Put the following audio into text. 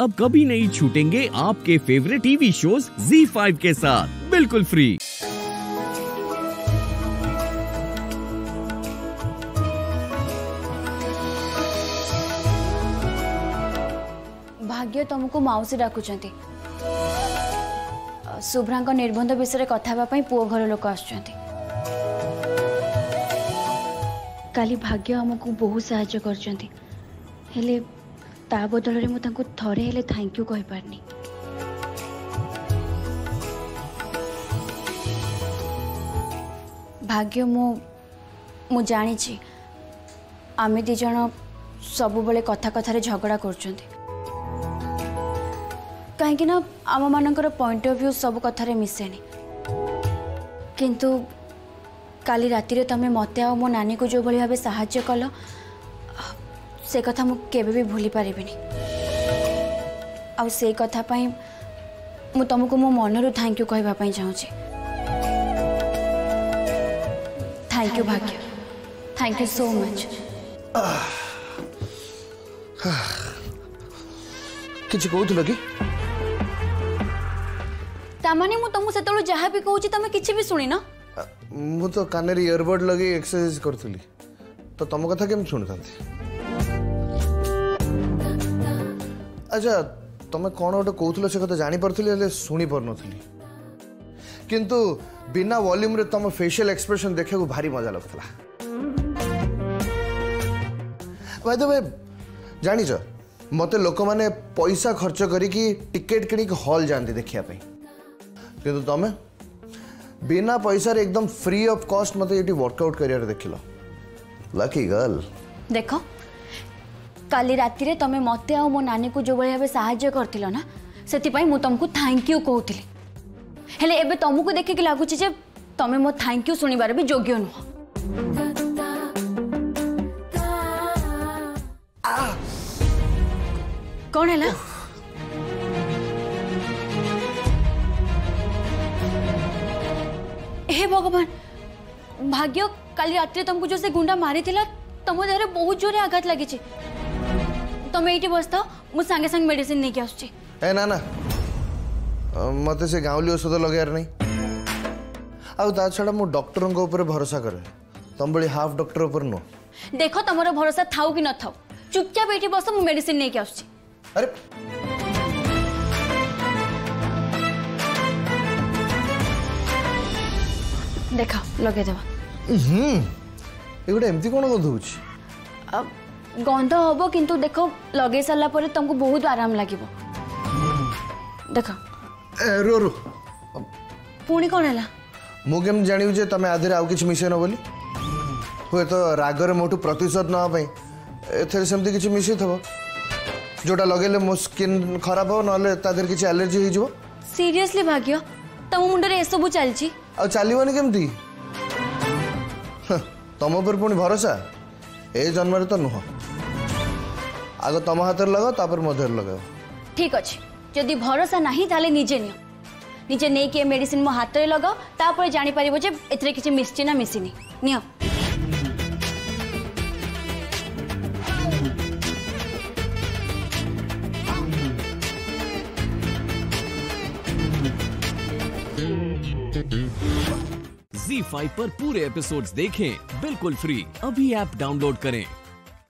अब कभी नहीं छूटेंगे आपके फेवरेट टीवी शोज ZEE5 के साथ बिल्कुल फ्री। भाग्य तुमको मौसी डाकुचंती शुभ्रांक निर्बंध विषय कथा पुओ घर लोक आसुच्चंती। भाग्य हमको बहुत साहाय्य करचंती हेले ता बदल रे मु तांको थरे हेले थैंक यू कहि पारनी। भाग्य मु जानी छी आमे दी जण सब बेले कथा कथारे झगड़ा करचंती काहेकि ना आम मानकर पॉइंट ऑफ व्यू सब कथारे मिसेनी, किंतु काली राती रे तमे मते आ मो नानी को जो भली भाबे सहाय्य कलो से कथा मु केबे भी भूली पारिबिनी। आ से कथा पई मु तुमको मो मन रु थैंक यू कहबा पई चाहू छी। Thank you Bhagya, thank you so much. किछ कहू त लगी तामाने मु तुम सेतलो जहा भी कहू छी तमे किछ भी सुनी ना। मु तो काने रे ईयरबड लगे एक्सरसाइज करथली तो तुम कथा केम सुन थांती। अच्छा तुम कौन गोटे कहूल से कथा जापरि शुणी पार नी किंतु बिना वॉल्यूम रे तुम फेशियल एक्सप्रेशन देखा भारी मजा लगुला। भाई तो भाई जाच मत लोक मैंने पैसा खर्च करी टिकेट किणी हॉल जाती देखापी कि तुम बिना पैसा एकदम फ्री ऑफ कॉस्ट मत ये वर्कआउट कर देख लकी गर्ल। देख काली राती रे तमे मते आ मो नानी को जो भाई साहाय्य करथिलो ना सेतिपाई मु तुमको थैंक यू कहूली हेले एबे तुमको देखिक लागू जे तमे मो थैंक यू सुनिबार भी योग्य नुह। कौन है ला? हे भगवान भाग्य काली राती रे तुमको जो से गुंडा मारी थिला तमो देहरे बहुत जोरे आघात लागी छी तुम ये बसता मु सांगे सांग मेडिसिन नहीं आसुची। ए ना ना मत से गाँवली औषध लगे नहीं आ छड़ा मु डॉक्टर को ऊपर भरोसा करे तुम बड़ी हाफ डॉक्टर ऊपर नो। देखो तुम्हारा भरोसा थाउ कि न थाउ चुपचाप ये बस मु मेडिसिन नहीं आसुची। अरे देखा लगे देवा ये गोटे एमती कौन गंधुची गंध हम किंतु देख लगे सारा पर तुमको बहुत आराम लगे। देख रो रो पुणी कौन है मुझे जानी जे तुम आधे आउ कि मिसेन बोली हे तो रागर मोटू प्रतिशत नापी एथेर सेमती किसी मिसे थब जोटा लगे मो स्किन खराब हो ना कि एलर्जी हो। सीरियसली भाग्य तुम मुंड में सब चलती चलवानी केमती तुम पर पुणी भरोसा ए जन्म तो नुह आग तुम हाथ लग तापर मो देह लग। ठीक अच्छे जदि भरोसा नहीं ताले निजे नियो निजे नहीं कि मेडिसिन मो हाथ में लग तापर जानी परिबो जे एथरे किछि मिसछि ना मिसिनी नियो। ZEE5 पर पूरे एपिसोड्स देखें बिल्कुल फ्री। अभी ऐप डाउनलोड करें।